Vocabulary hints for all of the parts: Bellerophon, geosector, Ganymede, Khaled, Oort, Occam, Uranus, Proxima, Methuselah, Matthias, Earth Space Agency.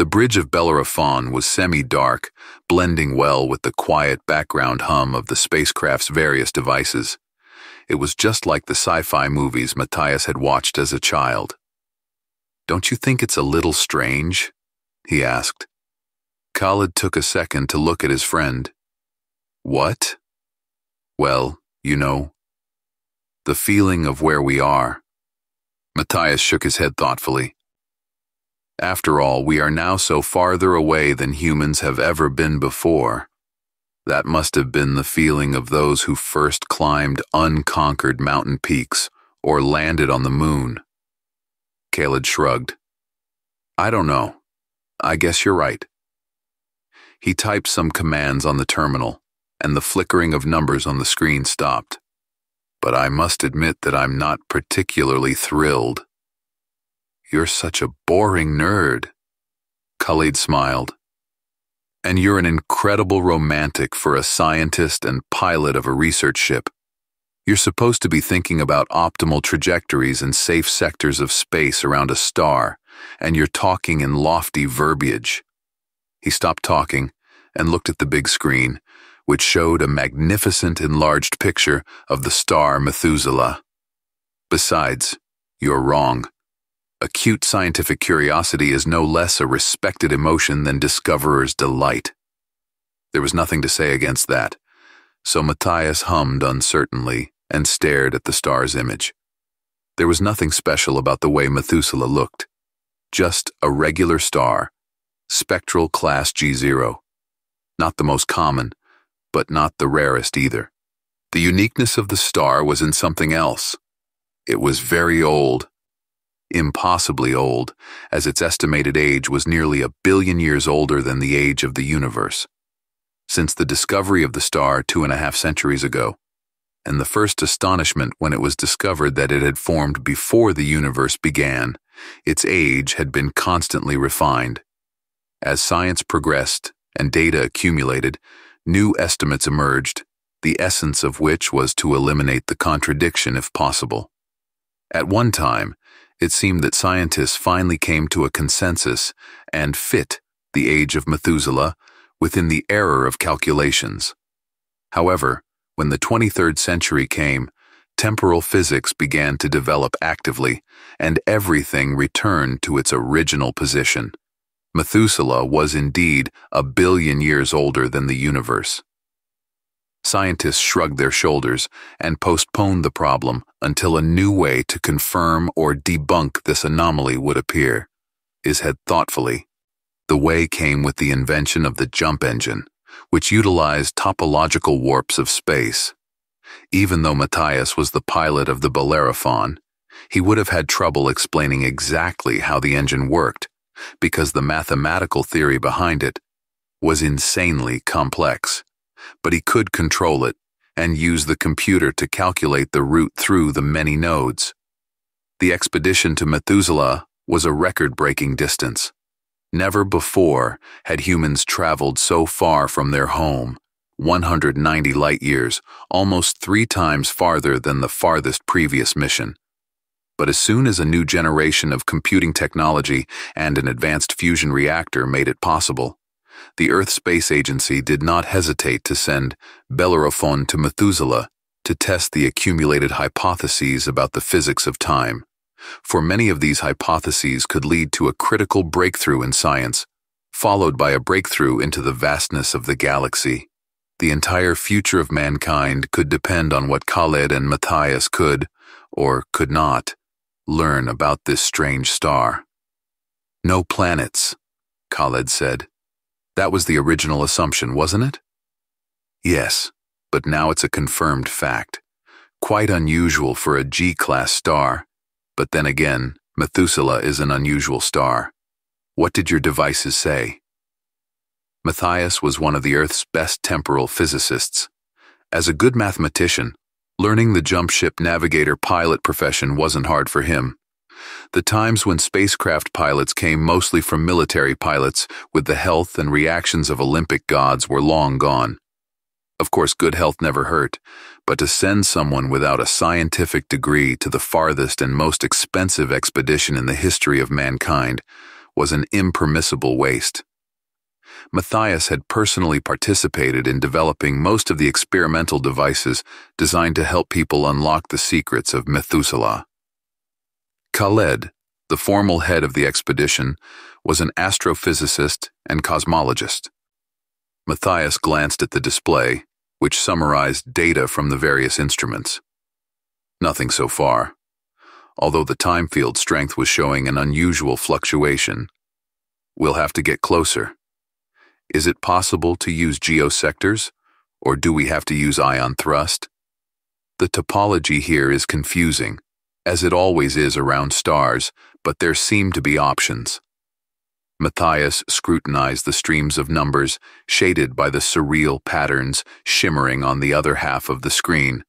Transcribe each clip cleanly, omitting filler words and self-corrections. The bridge of Bellerophon was semi-dark, blending well with the quiet background hum of the spacecraft's various devices. It was just like the sci-fi movies Matthias had watched as a child. "Don't you think it's a little strange?" he asked. Khaled took a second to look at his friend. "What?" "Well, you know, the feeling of where we are." Matthias shook his head thoughtfully. "After all, we are now so farther away than humans have ever been before. That must have been the feeling of those who first climbed unconquered mountain peaks or landed on the moon." Khaled shrugged. "I don't know. I guess you're right." He typed some commands on the terminal, and the flickering of numbers on the screen stopped. "But I must admit that I'm not particularly thrilled." "You're such a boring nerd," Khaled smiled. "And you're an incredible romantic for a scientist and pilot of a research ship. You're supposed to be thinking about optimal trajectories and safe sectors of space around a star, and you're talking in lofty verbiage." He stopped talking and looked at the big screen, which showed a magnificent enlarged picture of the star Methuselah. "Besides, you're wrong. Acute scientific curiosity is no less a respected emotion than discoverer's delight." There was nothing to say against that, so Matthias hummed uncertainly and stared at the star's image. There was nothing special about the way Methuselah looked, just a regular star, spectral class G0. Not the most common, but not the rarest either. The uniqueness of the star was in something else. It was very old, impossibly old, as its estimated age was nearly 1 billion years older than the age of the universe. Since the discovery of the star 2.5 centuries ago, and the first astonishment when it was discovered that it had formed before the universe began, its age had been constantly refined. As science progressed and data accumulated, new estimates emerged, the essence of which was to eliminate the contradiction if possible. At one time, it seemed that scientists finally came to a consensus and fit the age of Methuselah within the error of calculations. However, when the 23rd century came, temporal physics began to develop actively, and everything returned to its original position. Methuselah was indeed 1 billion years older than the universe. Scientists shrugged their shoulders and postponed the problem until a new way to confirm or debunk this anomaly would appear. Is head thoughtfully. The way came with the invention of the jump engine, which utilized topological warps of space. Even though Matthias was the pilot of the Bellerophon, he would have had trouble explaining exactly how the engine worked, because the mathematical theory behind it was insanely complex. But he could control it and use the computer to calculate the route through the many nodes. The expedition to Methuselah was a record-breaking distance. Never before had humans traveled so far from their home, 190 light-years, almost 3 times farther than the farthest previous mission. But as soon as a new generation of computing technology and an advanced fusion reactor made it possible, the Earth Space Agency did not hesitate to send Bellerophon to Methuselah to test the accumulated hypotheses about the physics of time, for many of these hypotheses could lead to a critical breakthrough in science, followed by a breakthrough into the vastness of the galaxy. The entire future of mankind could depend on what Khaled and Matthias could, or could not, learn about this strange star. "No planets," Khaled said. "That was the original assumption, wasn't it?" "Yes, but now it's a confirmed fact. Quite unusual for a G-class star. But then again, Methuselah is an unusual star. What did your devices say?" Matthias was one of the Earth's best temporal physicists. As a good mathematician, learning the jump ship navigator pilot profession wasn't hard for him. The times when spacecraft pilots came mostly from military pilots with the health and reactions of Olympic gods were long gone. Of course, good health never hurt, but to send someone without a scientific degree to the farthest and most expensive expedition in the history of mankind was an impermissible waste. Matthias had personally participated in developing most of the experimental devices designed to help people unlock the secrets of Methuselah. Khaled, the formal head of the expedition, was an astrophysicist and cosmologist. Matthias glanced at the display, which summarized data from the various instruments. Nothing so far, although the time field strength was showing an unusual fluctuation. We'll have to get closer. Is it possible to use geosectors, or do we have to use ion thrust? The topology here is confusing, as it always is around stars, but there seem to be options. Matthias scrutinized the streams of numbers, shaded by the surreal patterns shimmering on the other half of the screen,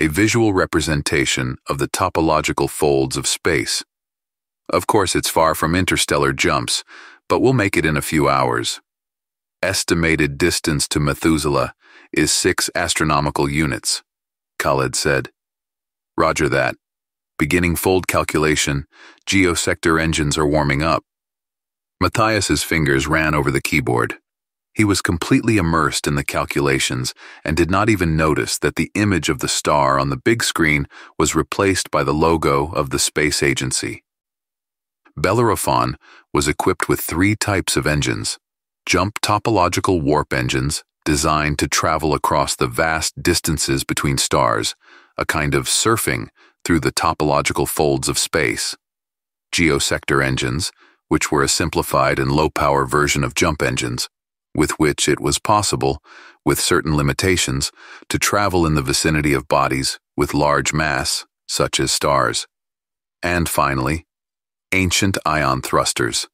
a visual representation of the topological folds of space. Of course, it's far from interstellar jumps, but we'll make it in a few hours. Estimated distance to Methuselah is 6 astronomical units, Khaled said. Roger that. Beginning fold calculation, geosector engines are warming up. Matthias's fingers ran over the keyboard. He was completely immersed in the calculations and did not even notice that the image of the star on the big screen was replaced by the logo of the space agency. Bellerophon was equipped with 3 types of engines: jump topological warp engines designed to travel across the vast distances between stars, a kind of surfing through the topological folds of space; geosector engines, which were a simplified and low-power version of jump engines, with which it was possible, with certain limitations, to travel in the vicinity of bodies with large mass, such as stars; and finally, ancient ion thrusters,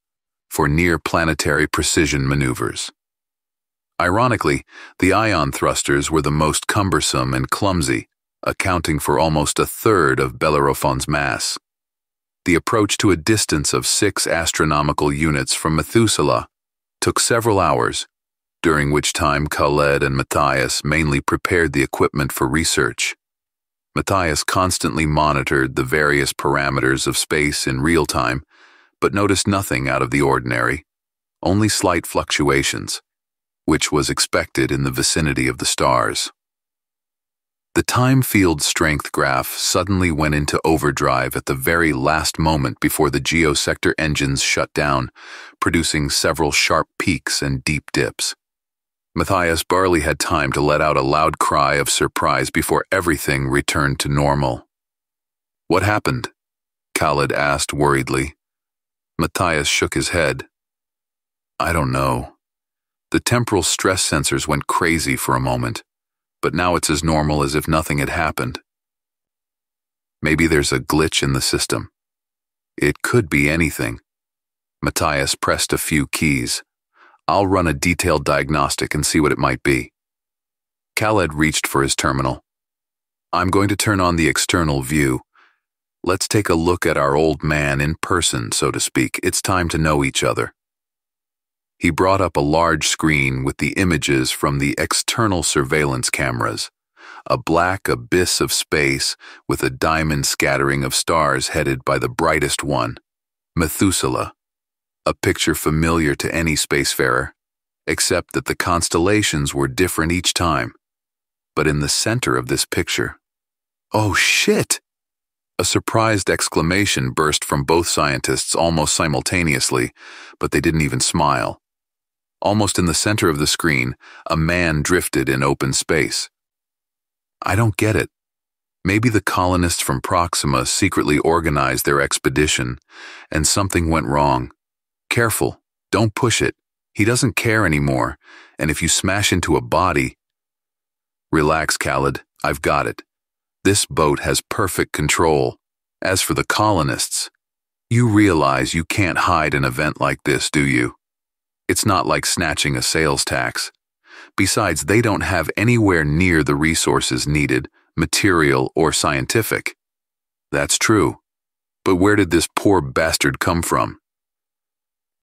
for near-planetary precision maneuvers. Ironically, the ion thrusters were the most cumbersome and clumsy, accounting for almost 1/3 of Bellerophon's mass. The approach to a distance of 6 astronomical units from Methuselah took several hours, during which time Khaled and Matthias mainly prepared the equipment for research. Matthias constantly monitored the various parameters of space in real time, but noticed nothing out of the ordinary, only slight fluctuations, which was expected in the vicinity of the stars. The time field strength graph suddenly went into overdrive at the very last moment before the geosector engines shut down, producing several sharp peaks and deep dips. Matthias barely had time to let out a loud cry of surprise before everything returned to normal. "What happened?" Khaled asked worriedly. Matthias shook his head. "I don't know. The temporal stress sensors went crazy for a moment, but now it's as normal as if nothing had happened. Maybe there's a glitch in the system. It could be anything." Matthias pressed a few keys. "I'll run a detailed diagnostic and see what it might be." Khaled reached for his terminal. "I'm going to turn on the external view. Let's take a look at our old man in person, so to speak. It's time to know each other." He brought up a large screen with the images from the external surveillance cameras, a black abyss of space with a diamond scattering of stars headed by the brightest one, Methuselah, a picture familiar to any spacefarer, except that the constellations were different each time. But in the center of this picture— "Oh, shit!" A surprised exclamation burst from both scientists almost simultaneously, but they didn't even smile. Almost in the center of the screen, a man drifted in open space. "I don't get it. Maybe the colonists from Proxima secretly organized their expedition, and something went wrong. Careful, don't push it. He doesn't care anymore, and if you smash into a body—" "Relax, Khaled, I've got it. This boat has perfect control. As for the colonists, you realize you can't hide an event like this, do you? It's not like snatching a sales tax. Besides, they don't have anywhere near the resources needed, material or scientific." "That's true. But where did this poor bastard come from?"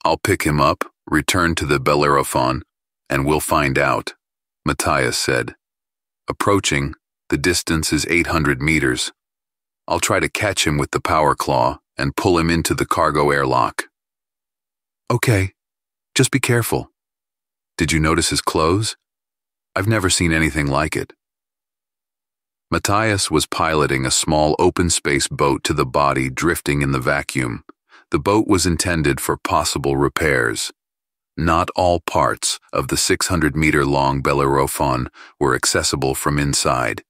"I'll pick him up, return to the Bellerophon, and we'll find out," Matthias said. Approaching, the distance is 800 meters. "I'll try to catch him with the power claw and pull him into the cargo airlock." Okay, just be careful. Did you notice his clothes? I've never seen anything like it. Matthias was piloting a small open space boat to the body drifting in the vacuum. The boat was intended for possible repairs. Not all parts of the 600-meter-long Bellerophon were accessible from inside.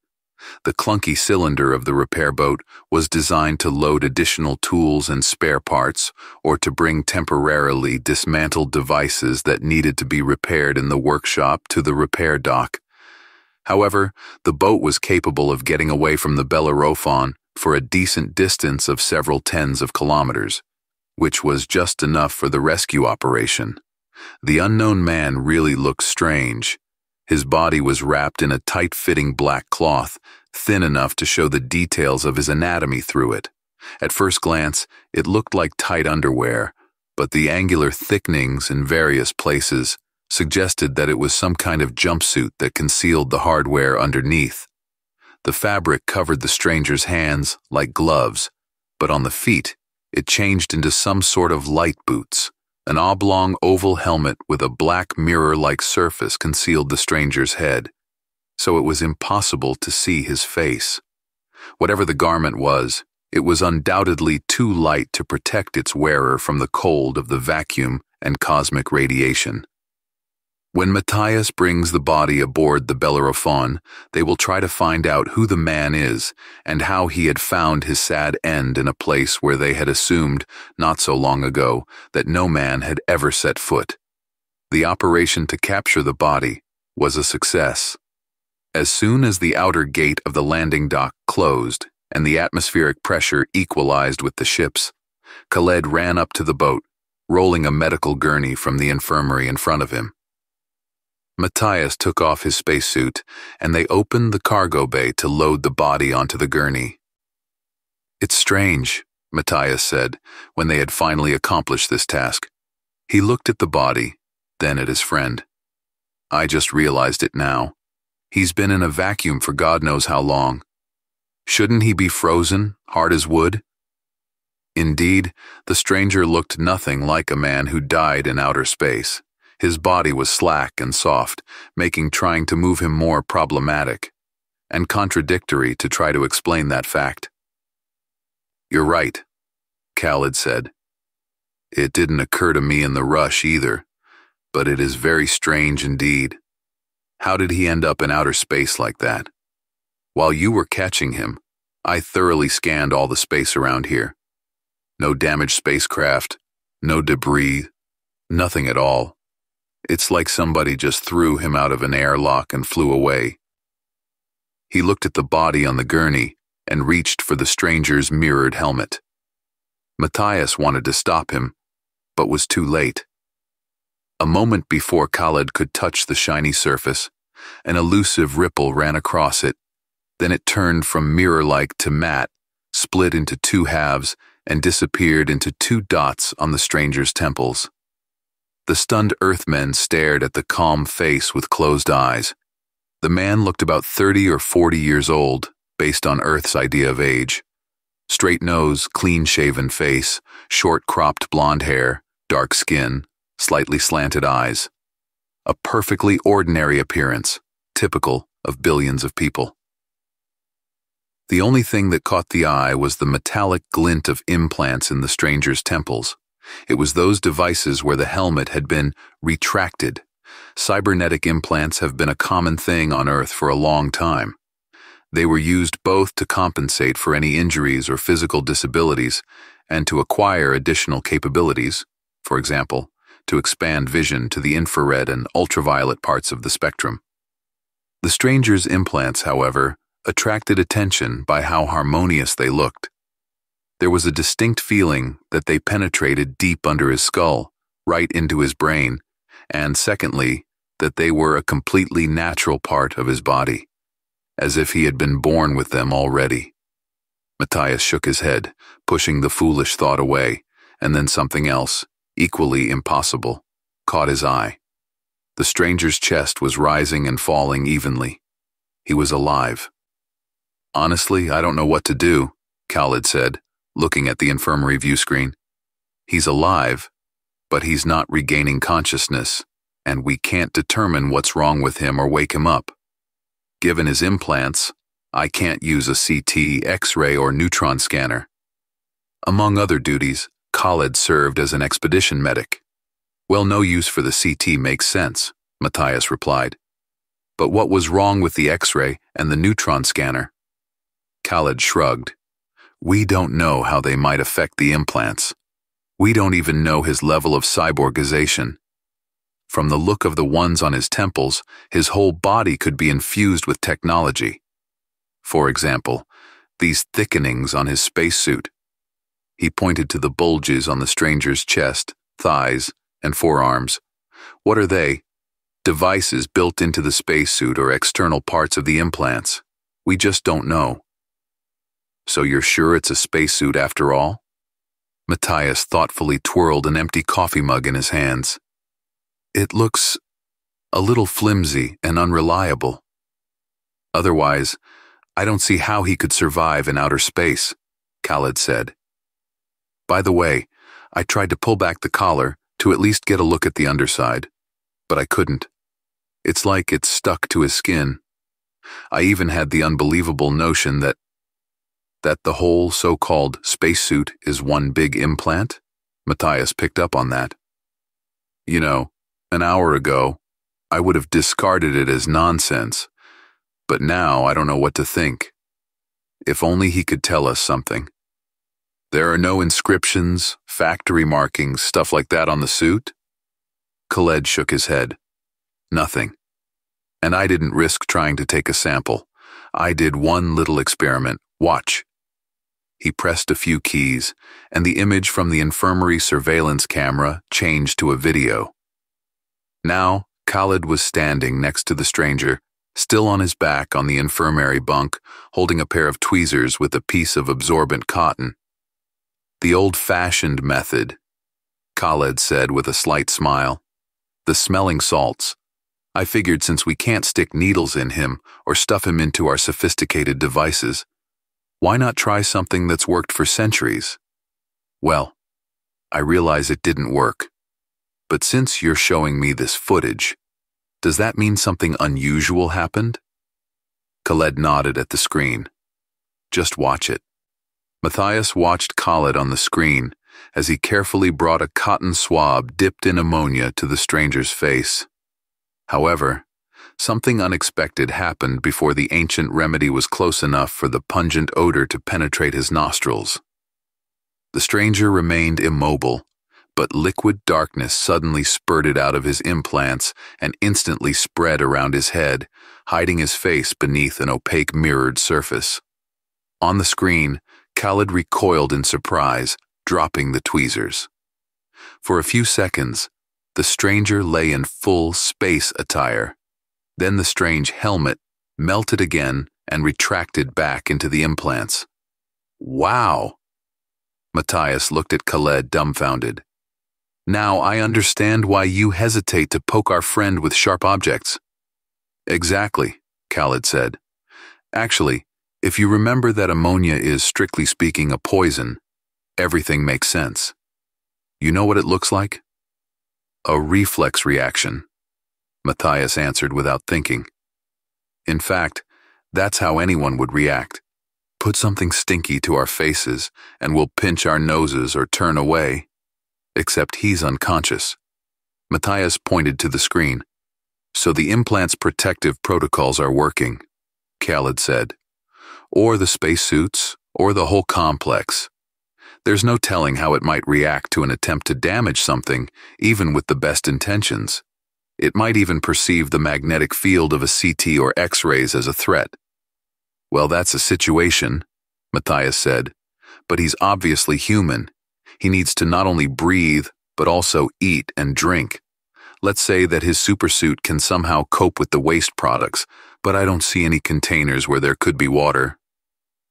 The clunky cylinder of the repair boat was designed to load additional tools and spare parts, or to bring temporarily dismantled devices that needed to be repaired in the workshop to the repair dock. However, the boat was capable of getting away from the Bellerophon for a decent distance of several tens of kilometers, which was just enough for the rescue operation. The unknown man really looked strange. His body was wrapped in a tight-fitting black cloth, thin enough to show the details of his anatomy through it. At first glance, it looked like tight underwear, but the angular thickenings in various places suggested that it was some kind of jumpsuit that concealed the hardware underneath. The fabric covered the stranger's hands like gloves, but on the feet, it changed into some sort of light boots. An oblong oval helmet with a black mirror-like surface concealed the stranger's head, so it was impossible to see his face. Whatever the garment was, it was undoubtedly too light to protect its wearer from the cold of the vacuum and cosmic radiation. When Matthias brings the body aboard the Bellerophon, they will try to find out who the man is and how he had found his sad end in a place where they had assumed, not so long ago, that no man had ever set foot. The operation to capture the body was a success. As soon as the outer gate of the landing dock closed and the atmospheric pressure equalized with the ship's, Khaled ran up to the boat, rolling a medical gurney from the infirmary in front of him. Matthias took off his spacesuit, and they opened the cargo bay to load the body onto the gurney. "It's strange," Matthias said, when they had finally accomplished this task. He looked at the body, then at his friend. "I just realized it now. He's been in a vacuum for God knows how long. Shouldn't he be frozen, hard as wood?" Indeed, the stranger looked nothing like a man who died in outer space. His body was slack and soft, making trying to move him more problematic and contradictory to try to explain that fact. "You're right," Khaled said. "It didn't occur to me in the rush either, but it is very strange indeed. How did he end up in outer space like that? While you were catching him, I thoroughly scanned all the space around here. No damaged spacecraft, no debris, nothing at all. It's like somebody just threw him out of an airlock and flew away." He looked at the body on the gurney and reached for the stranger's mirrored helmet. Matthias wanted to stop him, but was too late. A moment before Khaled could touch the shiny surface, an elusive ripple ran across it. Then it turned from mirror-like to matte, split into two halves, and disappeared into two dots on the stranger's temples. The stunned Earthmen stared at the calm face with closed eyes. The man looked about 30 or 40 years old, based on Earth's idea of age. Straight nose, clean-shaven face, short-cropped blonde hair, dark skin, slightly slanted eyes. A perfectly ordinary appearance, typical of billions of people. The only thing that caught the eye was the metallic glint of implants in the stranger's temples. It was those devices where the helmet had been retracted. Cybernetic implants have been a common thing on Earth for a long time. They were used both to compensate for any injuries or physical disabilities and to acquire additional capabilities, for example, to expand vision to the infrared and ultraviolet parts of the spectrum. The stranger's implants, however, attracted attention by how harmonious they looked. There was a distinct feeling that they penetrated deep under his skull, right into his brain, and secondly, that they were a completely natural part of his body, as if he had been born with them already. Matthias shook his head, pushing the foolish thought away, and then something else, equally impossible, caught his eye. The stranger's chest was rising and falling evenly. He was alive. "Honestly, I don't know what to do," Khaled said, looking at the infirmary view screen. "He's alive, but he's not regaining consciousness, and we can't determine what's wrong with him or wake him up. Given his implants, I can't use a CT, X-ray, or neutron scanner. Among other duties, Khaled served as an expedition medic. Well, no use for the CT makes sense, Matthias replied. But what was wrong with the X-ray and the neutron scanner? Khaled shrugged. We don't know how they might affect the implants. We don't even know his level of cyborgization. From the look of the ones on his temples, his whole body could be infused with technology. For example, these thickenings on his spacesuit. He pointed to the bulges on the stranger's chest, thighs, and forearms. What are they? Devices built into the spacesuit or external parts of the implants. We just don't know. So you're sure it's a spacesuit after all? Matthias thoughtfully twirled an empty coffee mug in his hands. It looks a little flimsy and unreliable. Otherwise, I don't see how he could survive in outer space, Khaled said. By the way, I tried to pull back the collar to at least get a look at the underside, but I couldn't. It's like it's stuck to his skin. I even had the unbelievable notion that the whole so-called spacesuit is one big implant. Matthias picked up on that. You know, an hour ago, I would have discarded it as nonsense, but now I don't know what to think. If only he could tell us something. There are no inscriptions, factory markings, stuff like that on the suit? Khaled shook his head. Nothing. And I didn't risk trying to take a sample. I did one little experiment. Watch. He pressed a few keys, and the image from the infirmary surveillance camera changed to a video. Now, Khaled was standing next to the stranger, still on his back on the infirmary bunk, holding a pair of tweezers with a piece of absorbent cotton. The old-fashioned method, Khaled said with a slight smile. The smelling salts. I figured since we can't stick needles in him or stuff him into our sophisticated devices, why not try something that's worked for centuries? Well, I realize it didn't work. But since you're showing me this footage, does that mean something unusual happened? Khaled nodded at the screen. Just watch it. Matthias watched Khaled on the screen as he carefully brought a cotton swab dipped in ammonia to the stranger's face. However, something unexpected happened before the ancient remedy was close enough for the pungent odor to penetrate his nostrils. The stranger remained immobile, but liquid darkness suddenly spurted out of his implants and instantly spread around his head, hiding his face beneath an opaque mirrored surface. On the screen, Khaled recoiled in surprise, dropping the tweezers. For a few seconds, the stranger lay in full space attire. Then the strange helmet melted again and retracted back into the implants. Wow! Matthias looked at Khaled dumbfounded. Now I understand why you hesitate to poke our friend with sharp objects. Exactly, Khaled said. Actually, if you remember that ammonia is, strictly speaking, a poison, everything makes sense. You know what it looks like? A reflex reaction, Matthias answered without thinking. In fact, that's how anyone would react. Put something stinky to our faces and we'll pinch our noses or turn away. Except he's unconscious. Matthias pointed to the screen. So the implant's protective protocols are working, Khaled said. Or the spacesuits, or the whole complex. There's no telling how it might react to an attempt to damage something, even with the best intentions. It might even perceive the magnetic field of a CT or X-rays as a threat. Well, that's a situation, Matthias said, but he's obviously human. He needs to not only breathe, but also eat and drink. Let's say that his supersuit can somehow cope with the waste products, but I don't see any containers where there could be water.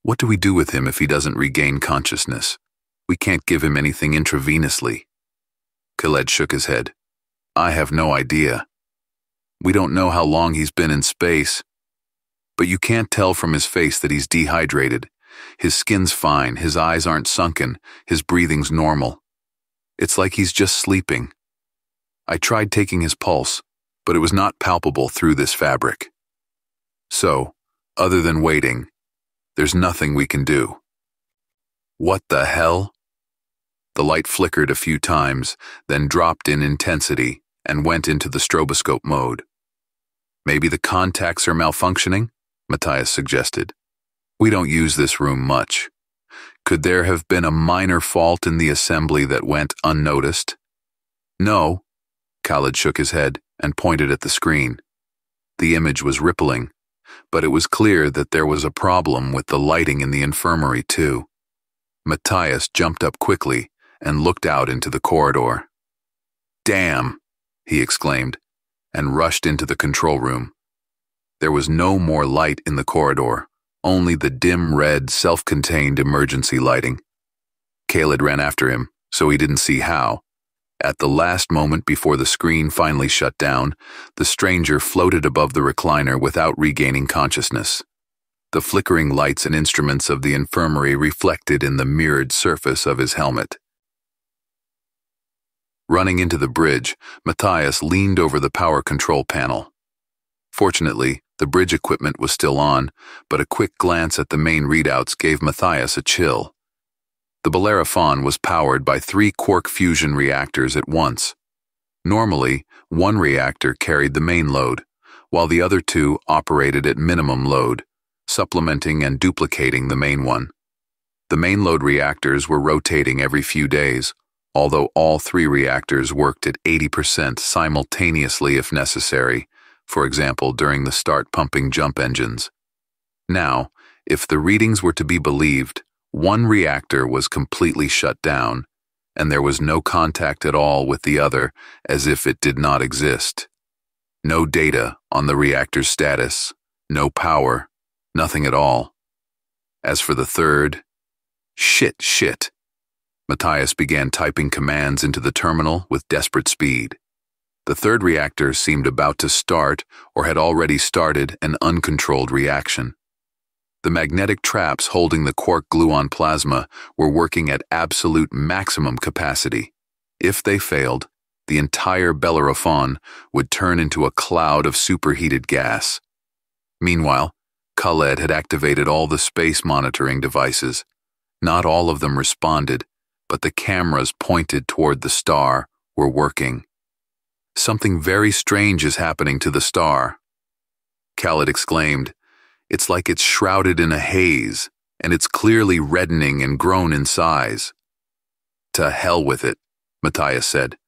What do we do with him if he doesn't regain consciousness? We can't give him anything intravenously. Khaled shook his head. I have no idea. We don't know how long he's been in space, but you can't tell from his face that he's dehydrated. His skin's fine, his eyes aren't sunken, his breathing's normal. It's like he's just sleeping. I tried taking his pulse, but it was not palpable through this fabric. So, other than waiting, there's nothing we can do. What the hell? The light flickered a few times, then dropped in intensity and went into the stroboscope mode. Maybe the contacts are malfunctioning? Matthias suggested. We don't use this room much. Could there have been a minor fault in the assembly that went unnoticed? No. Khaled shook his head and pointed at the screen. The image was rippling, but it was clear that there was a problem with the lighting in the infirmary too. Matthias jumped up quickly and looked out into the corridor. Damn, he exclaimed, and rushed into the control room. There was no more light in the corridor, only the dim red, self-contained emergency lighting. Khaled ran after him, so he didn't see how. At the last moment before the screen finally shut down, the stranger floated above the recliner without regaining consciousness. The flickering lights and instruments of the infirmary reflected in the mirrored surface of his helmet. Running into the bridge, Matthias leaned over the power control panel. Fortunately, the bridge equipment was still on, but a quick glance at the main readouts gave Matthias a chill. The Bellerophon was powered by 3 quark fusion reactors at once. Normally, one reactor carried the main load, while the other 2 operated at minimum load, supplementing and duplicating the main one. The main load reactors were rotating every few days, although all 3 reactors worked at 80% simultaneously if necessary, for example during the start pumping jump engines. Now, if the readings were to be believed, one reactor was completely shut down, and there was no contact at all with the other as if it did not exist. No data on the reactor's status, no power, nothing at all. As for the third, shit. Matthias began typing commands into the terminal with desperate speed. The third reactor seemed about to start or had already started an uncontrolled reaction. The magnetic traps holding the quark-gluon plasma were working at absolute maximum capacity. If they failed, the entire Bellerophon would turn into a cloud of superheated gas. Meanwhile, Khaled had activated all the space monitoring devices. Not all of them responded, but the cameras pointed toward the star were working. Something very strange is happening to the star. Khaled exclaimed, "It's like it's shrouded in a haze, and it's clearly reddening and grown in size." "To hell with it," Matthias said.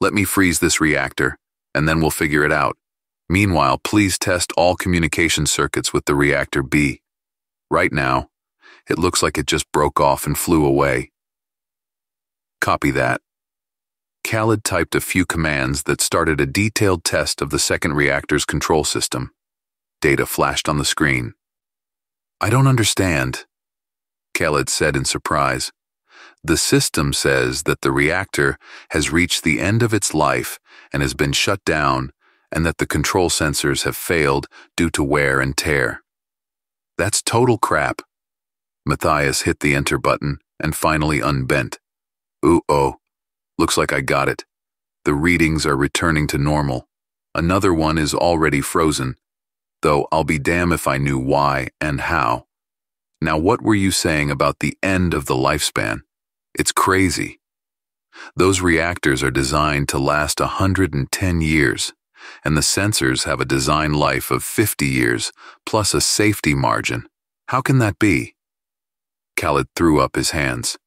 "Let me freeze this reactor, and then we'll figure it out. Meanwhile, please test all communication circuits with the reactor B. Right now, it looks like it just broke off and flew away." "Copy that." Khaled typed a few commands that started a detailed test of the second reactor's control system. Data flashed on the screen. "I don't understand," Khaled said in surprise. "The system says that the reactor has reached the end of its life and has been shut down, and that the control sensors have failed due to wear and tear." "That's total crap." Matthias hit the enter button and finally unbent. "Uh-oh. Looks like I got it. The readings are returning to normal. Another one is already frozen, though I'll be damn if I knew why and how. Now what were you saying about the end of the lifespan? It's crazy. Those reactors are designed to last 110 years, and the sensors have a design life of 50 years, plus a safety margin. How can that be?" Khaled threw up his hands.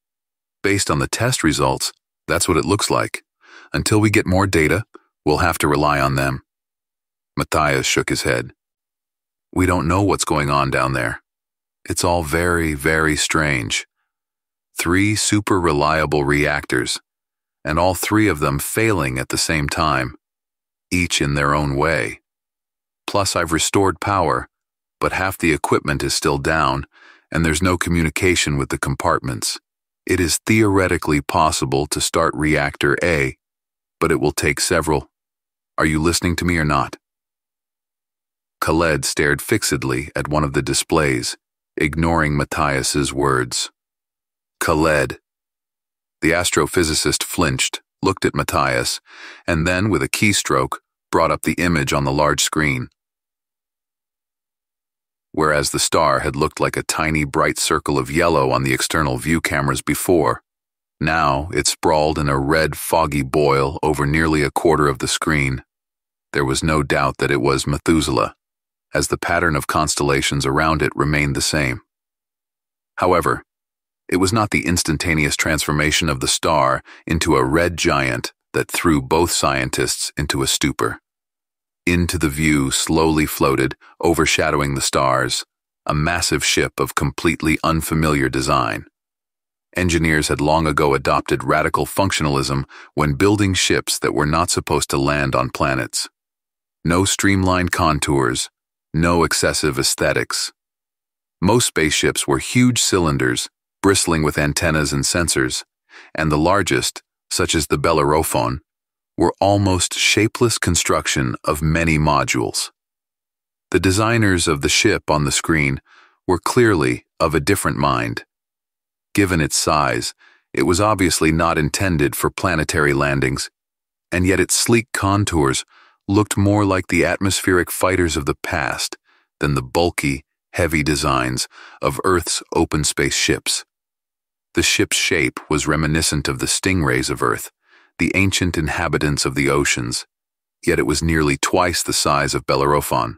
"Based on the test results, that's what it looks like. Until we get more data, we'll have to rely on them." Matthias shook his head. "We don't know what's going on down there. It's all very, very strange. 3 super reliable reactors, and all 3 of them failing at the same time, each in their own way. Plus I've restored power, but half the equipment is still down, and there's no communication with the compartments. It is theoretically possible to start reactor A, but it will take several. Are you listening to me or not?" Khaled stared fixedly at one of the displays, ignoring Matthias's words. "Khaled, The astrophysicist flinched, looked at Matthias, and then, with a keystroke, brought up the image on the large screen. Whereas the star had looked like a tiny bright circle of yellow on the external view cameras before, now it sprawled in a red, foggy boil over nearly a quarter of the screen. There was no doubt that it was Methuselah, as the pattern of constellations around it remained the same. However, it was not the instantaneous transformation of the star into a red giant that threw both scientists into a stupor. Into the view slowly floated, overshadowing the stars, a massive ship of completely unfamiliar design. Engineers had long ago adopted radical functionalism when building ships that were not supposed to land on planets. No streamlined contours, no excessive aesthetics. Most spaceships were huge cylinders, bristling with antennas and sensors, and the largest, such as the Bellerophon, were almost shapeless construction of many modules. The designers of the ship on the screen were clearly of a different mind. Given its size, it was obviously not intended for planetary landings, and yet its sleek contours looked more like the atmospheric fighters of the past than the bulky, heavy designs of Earth's open space ships. The ship's shape was reminiscent of the stingrays of Earth, the ancient inhabitants of the oceans, yet it was nearly twice the size of Bellerophon.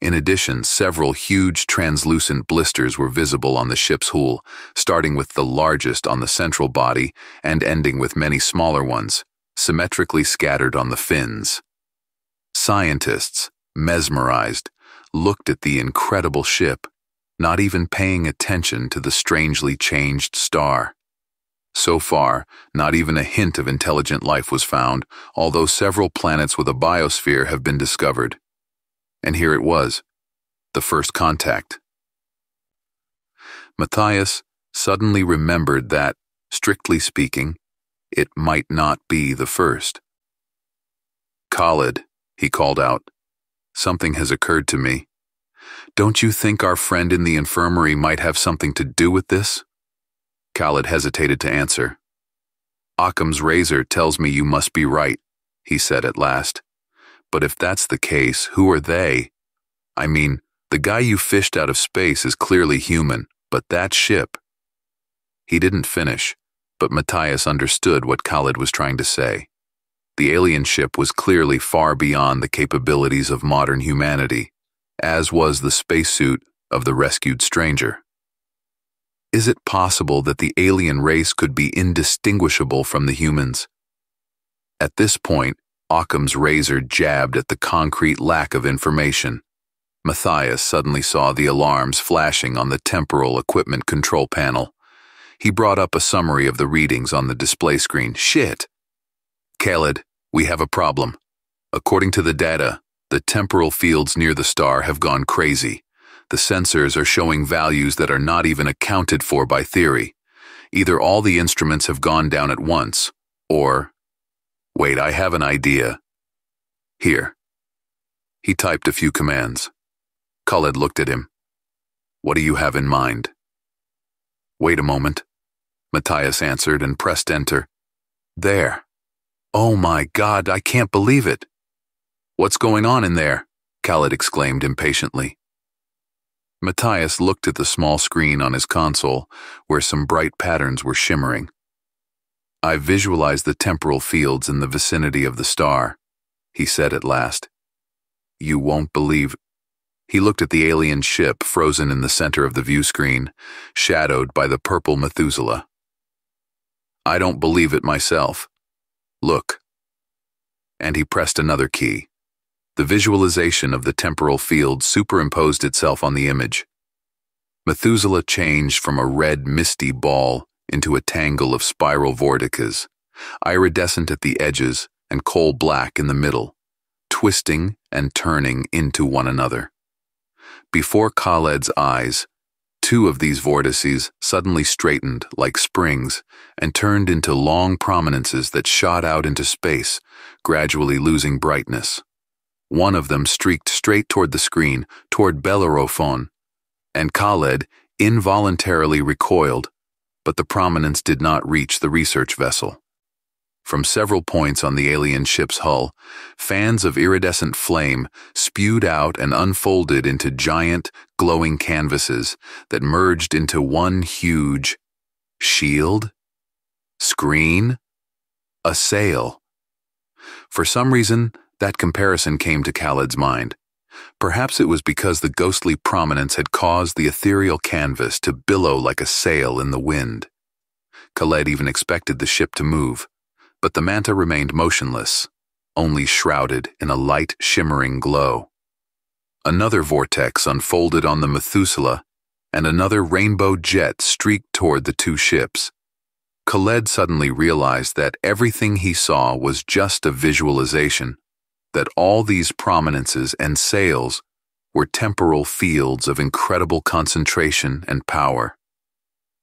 In addition, several huge translucent blisters were visible on the ship's hull, starting with the largest on the central body and ending with many smaller ones, symmetrically scattered on the fins. Scientists, mesmerized, looked at the incredible ship, not even paying attention to the strangely changed star. So far, not even a hint of intelligent life was found, although several planets with a biosphere have been discovered. And here it was, the first contact. Matthias suddenly remembered that, strictly speaking, it might not be the first. "Khaled," he called out, "something has occurred to me. Don't you think our friend in the infirmary might have something to do with this?" Khaled hesitated to answer. "Occam's razor tells me you must be right," he said at last. "But if that's the case, who are they? I mean, the guy you fished out of space is clearly human, but that ship..." He didn't finish, but Matthias understood what Khaled was trying to say. The alien ship was clearly far beyond the capabilities of modern humanity, as was the spacesuit of the rescued stranger. Is it possible that the alien race could be indistinguishable from the humans? At this point, Occam's razor jabbed at the concrete lack of information. Matthias suddenly saw the alarms flashing on the temporal equipment control panel. He brought up a summary of the readings on the display screen. "Shit! Khaled, we have a problem. According to the data, the temporal fields near the star have gone crazy. The sensors are showing values that are not even accounted for by theory. Either all the instruments have gone down at once, or... Wait, I have an idea. Here." He typed a few commands. Khaled looked at him. "What do you have in mind?" "Wait a moment," Matthias answered and pressed enter. "There. Oh my God, I can't believe it." "What's going on in there?" Khaled exclaimed impatiently. Matthias looked at the small screen on his console, where some bright patterns were shimmering. "I visualized the temporal fields in the vicinity of the star," he said at last. "You won't believe..." He looked at the alien ship frozen in the center of the view screen, shadowed by the purple Methuselah. "I don't believe it myself. Look." And he pressed another key. The visualization of the temporal field superimposed itself on the image. Methuselah changed from a red, misty ball into a tangle of spiral vortices, iridescent at the edges and coal black in the middle, twisting and turning into one another. Before Khaled's eyes, two of these vortices suddenly straightened like springs and turned into long prominences that shot out into space, gradually losing brightness. One of them streaked straight toward the screen, toward Bellerophon, and Khaled involuntarily recoiled, but the prominence did not reach the research vessel. From several points on the alien ship's hull, fans of iridescent flame spewed out and unfolded into giant, glowing canvases that merged into one huge shield, screen, a sail. For some reason, that comparison came to Khaled's mind. Perhaps it was because the ghostly prominence had caused the ethereal canvas to billow like a sail in the wind. Khaled even expected the ship to move, but the manta remained motionless, only shrouded in a light shimmering glow. Another vortex unfolded on the Methuselah, and another rainbow jet streaked toward the two ships. Khaled suddenly realized that everything he saw was just a visualization, that all these prominences and sails were temporal fields of incredible concentration and power.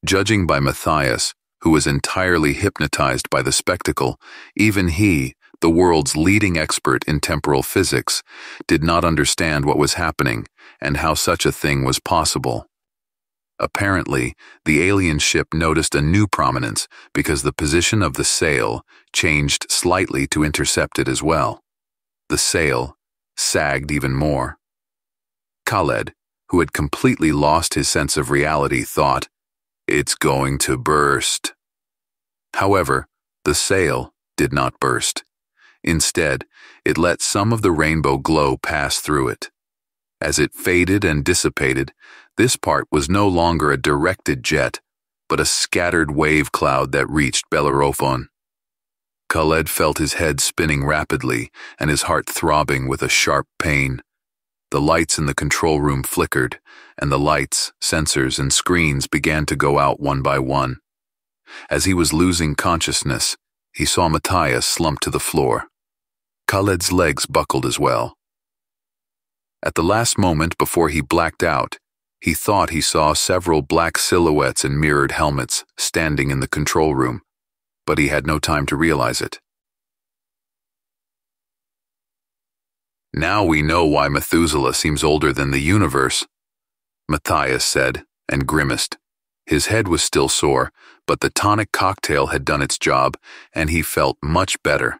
Judging by Matthias, who was entirely hypnotized by the spectacle, even he, the world's leading expert in temporal physics, did not understand what was happening and how such a thing was possible. Apparently, the alien ship noticed a new prominence because the position of the sail changed slightly to intercept it as well. The sail sagged even more. Khaled, who had completely lost his sense of reality, thought, "It's going to burst." However, the sail did not burst. Instead, it let some of the rainbow glow pass through it. As it faded and dissipated, this part was no longer a directed jet, but a scattered wave cloud that reached Bellerophon. Khaled felt his head spinning rapidly and his heart throbbing with a sharp pain. The lights in the control room flickered, and the lights, sensors, and screens began to go out one by one. As he was losing consciousness, he saw Matthias slump to the floor. Khaled's legs buckled as well. At the last moment before he blacked out, he thought he saw several black silhouettes in mirrored helmets standing in the control room, but he had no time to realize it. "Now we know why Methuselah seems older than the universe," Matthias said, and grimaced. His head was still sore, but the tonic cocktail had done its job, and he felt much better.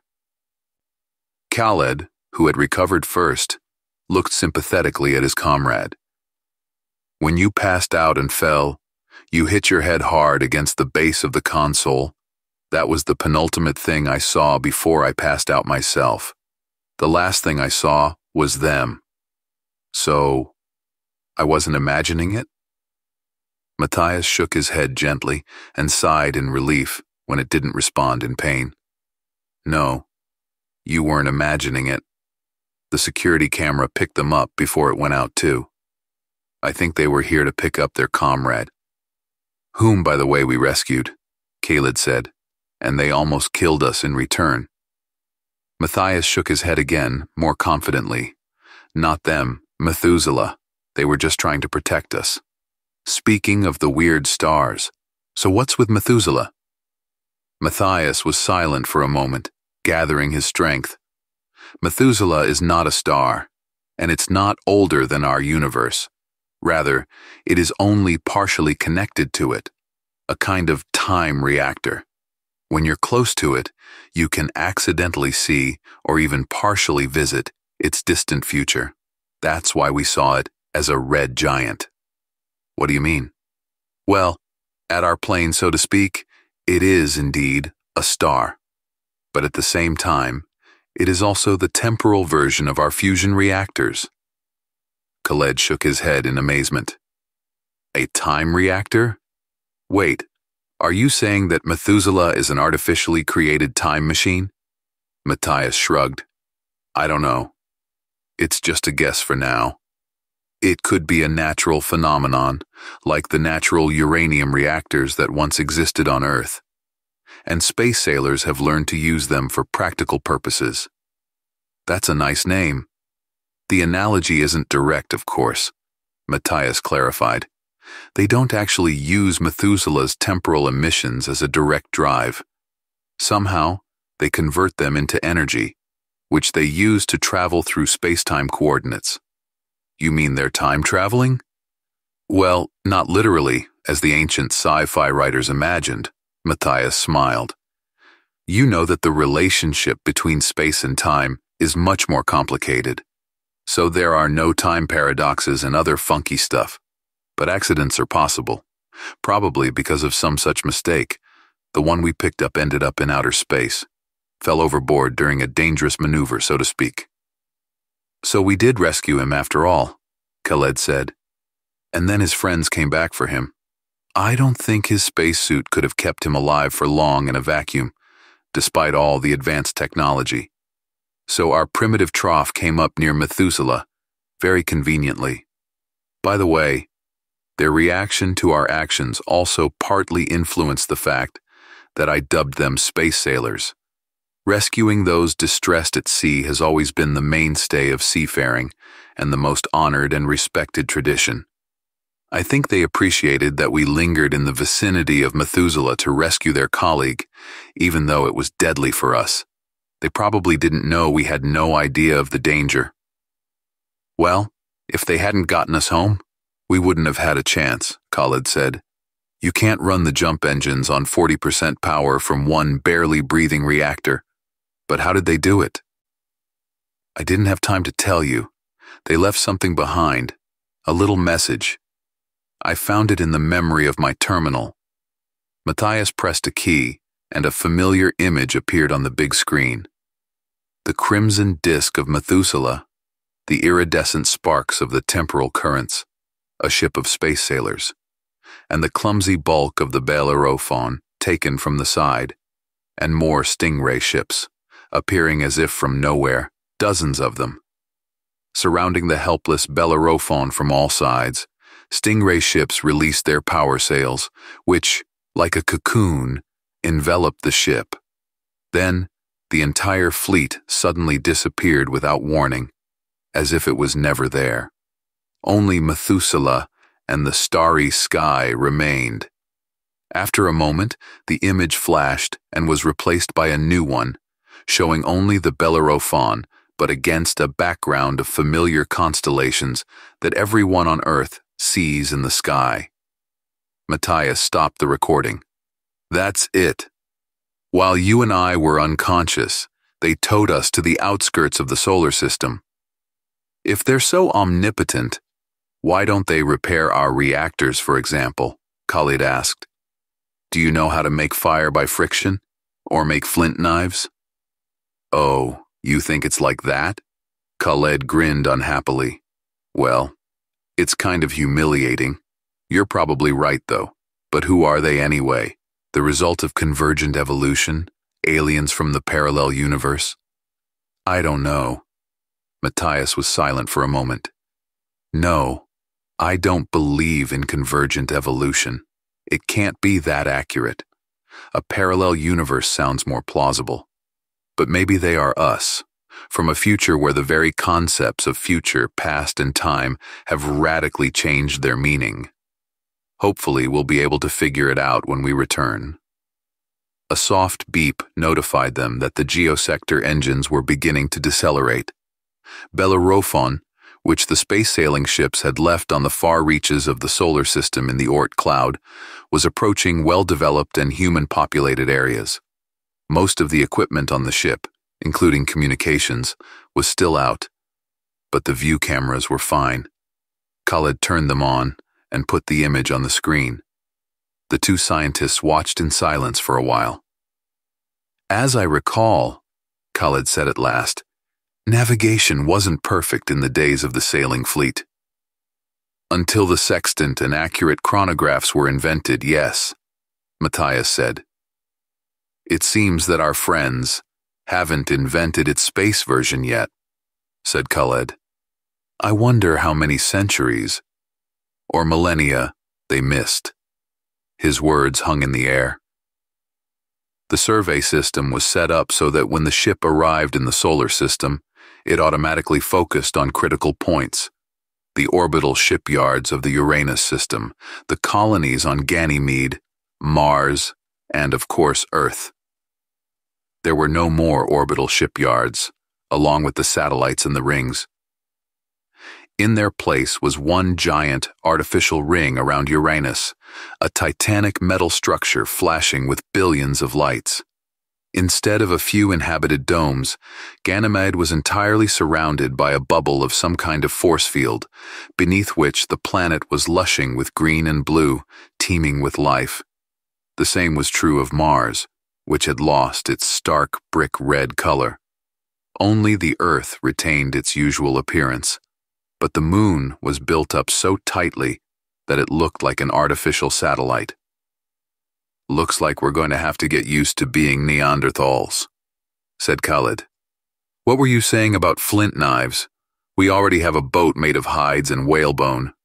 Khaled, who had recovered first, looked sympathetically at his comrade. "When you passed out and fell, you hit your head hard against the base of the console. That was the penultimate thing I saw before I passed out myself. The last thing I saw was them. So, I wasn't imagining it?" Matthias shook his head gently and sighed in relief when it didn't respond in pain. "No, you weren't imagining it. The security camera picked them up before it went out too. I think they were here to pick up their comrade, whom, by the way, we rescued," Khaled said, "and they almost killed us in return." Matthias shook his head again, more confidently. "Not them, Methuselah. They were just trying to protect us. Speaking of the weird stars, so what's with Methuselah?" Matthias was silent for a moment, gathering his strength. "Methuselah is not a star, and it's not older than our universe. Rather, it is only partially connected to it, a kind of time reactor. When you're close to it, you can accidentally see, or even partially visit, its distant future. That's why we saw it as a red giant." "What do you mean?" "Well, at our plane, so to speak, it is indeed a star. But at the same time, it is also the temporal version of our fusion reactors." Khaled shook his head in amazement. "A time reactor? Wait. Are you saying that Methuselah is an artificially created time machine?" Matthias shrugged. "I don't know. It's just a guess for now. It could be a natural phenomenon, like the natural uranium reactors that once existed on Earth. And space sailors have learned to use them for practical purposes." "That's a nice name." "The analogy isn't direct, of course," Matthias clarified. "They don't actually use Methuselah's temporal emissions as a direct drive. Somehow, they convert them into energy, which they use to travel through space-time coordinates." "You mean they're time traveling?" Well, not literally, as the ancient sci-fi writers imagined, Matthias smiled. You know that the relationship between space and time is much more complicated. So there are no time paradoxes and other funky stuff. But accidents are possible, probably because of some such mistake. The one we picked up ended up in outer space, fell overboard during a dangerous maneuver, so to speak. So we did rescue him after all, Khaled said. And then his friends came back for him. I don't think his spacesuit could have kept him alive for long in a vacuum, despite all the advanced technology. So our primitive trough came up near Methuselah, very conveniently. By the way, their reaction to our actions also partly influenced the fact that I dubbed them space sailors. Rescuing those distressed at sea has always been the mainstay of seafaring and the most honored and respected tradition. I think they appreciated that we lingered in the vicinity of Methuselah to rescue their colleague, even though it was deadly for us. They probably didn't know we had no idea of the danger. Well, if they hadn't gotten us home, we wouldn't have had a chance, Khaled said. You can't run the jump engines on 40% power from one barely breathing reactor. But how did they do it? I didn't have time to tell you. They left something behind, a little message. I found it in the memory of my terminal. Matthias pressed a key, and a familiar image appeared on the big screen. The crimson disk of Methuselah, the iridescent sparks of the temporal currents, a ship of space sailors, and the clumsy bulk of the Bellerophon taken from the side, and more stingray ships, appearing as if from nowhere, dozens of them. Surrounding the helpless Bellerophon from all sides, stingray ships released their power sails, which, like a cocoon, enveloped the ship. Then, the entire fleet suddenly disappeared without warning, as if it was never there. Only Methuselah and the starry sky remained. After a moment, the image flashed and was replaced by a new one, showing only the Bellerophon, but against a background of familiar constellations that everyone on Earth sees in the sky. Matthias stopped the recording. That's it. While you and I were unconscious, they towed us to the outskirts of the solar system. If they're so omnipotent, why don't they repair our reactors, for example? Khaled asked. Do you know how to make fire by friction? Or make flint knives? Oh, you think it's like that? Khaled grinned unhappily. Well, it's kind of humiliating. You're probably right, though. But who are they anyway? The result of convergent evolution? Aliens from the parallel universe? I don't know. Matthias was silent for a moment. No, I don't believe in convergent evolution. It can't be that accurate. A parallel universe sounds more plausible. But maybe they are us, from a future where the very concepts of future, past, and time have radically changed their meaning. Hopefully, we'll be able to figure it out when we return. A soft beep notified them that the geosector engines were beginning to decelerate. Bellerophon, which the space sailing ships had left on the far reaches of the solar system in the Oort cloud, was approaching well-developed and human-populated areas. Most of the equipment on the ship, including communications, was still out, but the view cameras were fine. Khaled turned them on and put the image on the screen. The two scientists watched in silence for a while. As I recall, Khaled said at last, navigation wasn't perfect in the days of the sailing fleet. Until the sextant and accurate chronographs were invented, yes, Matthias said. It seems that our friends haven't invented its space version yet, said Khaled. I wonder how many centuries or millennia they missed. His words hung in the air. The survey system was set up so that when the ship arrived in the solar system, it automatically focused on critical points: the orbital shipyards of the Uranus system, the colonies on Ganymede, Mars, and of course Earth. There were no more orbital shipyards, along with the satellites and the rings. In their place was one giant, artificial ring around Uranus, a titanic metal structure flashing with billions of lights. Instead of a few inhabited domes, Ganymede was entirely surrounded by a bubble of some kind of force field, beneath which the planet was lushing with green and blue, teeming with life. The same was true of Mars, which had lost its stark brick-red color. Only the Earth retained its usual appearance, but the Moon was built up so tightly that it looked like an artificial satellite. "Looks like we're going to have to get used to being Neanderthals," said Khaled. "What were you saying about flint knives? We already have a boat made of hides and whalebone."